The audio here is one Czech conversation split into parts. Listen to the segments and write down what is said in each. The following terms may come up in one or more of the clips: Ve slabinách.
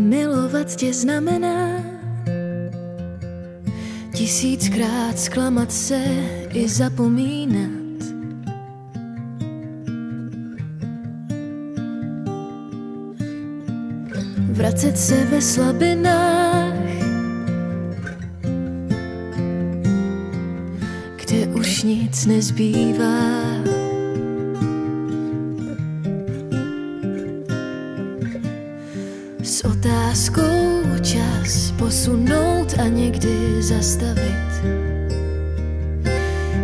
Milovat tě znamená tisíckrát zklamat se i zapomínat. Vracet se ve slabinách, kde už nic nezbývá. S otázkou čas posunout a někdy zastavit,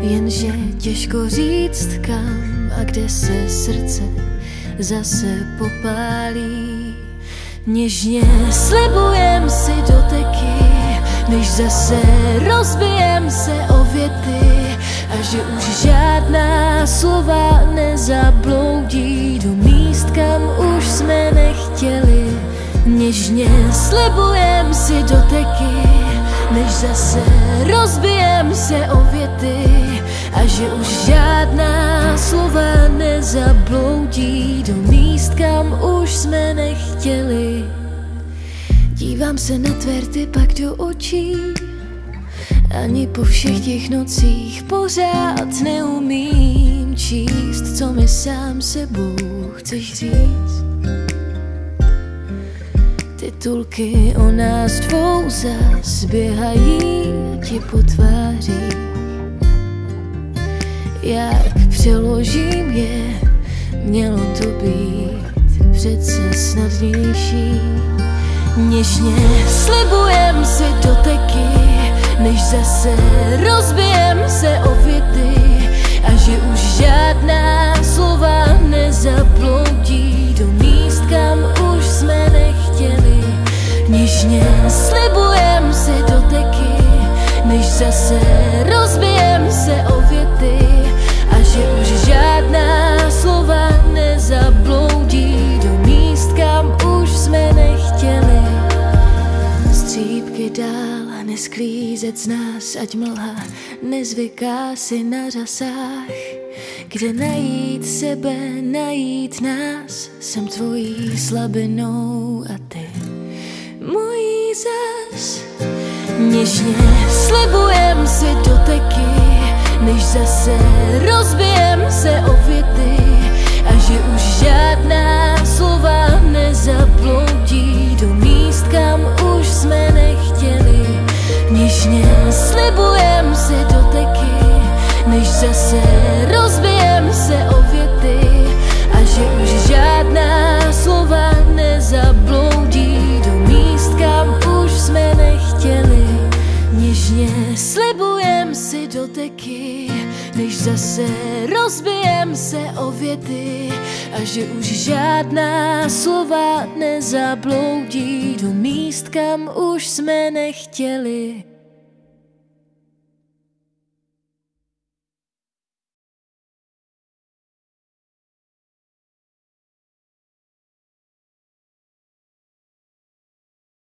jenže těžko říct kam a kde se srdce zase popálí. Něžně slibujem si doteky, než zase rozbijem se o věty, a že už žádná slova nezabloudí do míst, kam už jsme nechtěli. Něžně slibujem si doteky, než zase rozbijem se o věty, a že už žádná slova nezabloudí do míst, kam už jsme nechtěli. Dívám se na tvé rty, pak do očí, ani po všech těch nocích pořád neumím číst, co mi sám sebou chceš říct. Titulky o nás dvou zas běhají ti po tváři. Jak přeložím je, mělo to být přece snadnější. Něžně slibujem si doteky, než zase rozbijem se o věty, a že už žádná slova nezabloudí do míst, kam už jsme nechtěli. Něžně slibujem si doteky, než zase rozbijem se o věty, a že už žádná slova nezabloudí do míst, kam už jsme nechtěli. Střípky dál a nesklízet z nás, ať mlha nezvyká si na řasách. Kde najít sebe, najít nás, jsem tvojí slabinou a ty mojí zas. Něžně slibujem si doteky, než zase rozbijem se o věty, a že už žádná slova nezabloudí do míst, kam už jsme nechtěli. Něžně slibujem si doteky, než zase rozbijem se o věty, a že už žádná slova nezabloudí do míst, kam už jsme nechtěli. Něžně slibujem si doteky, než zase rozbijem se o věty, a že už žádná slova nezabloudí do míst, kam už jsme nechtěli.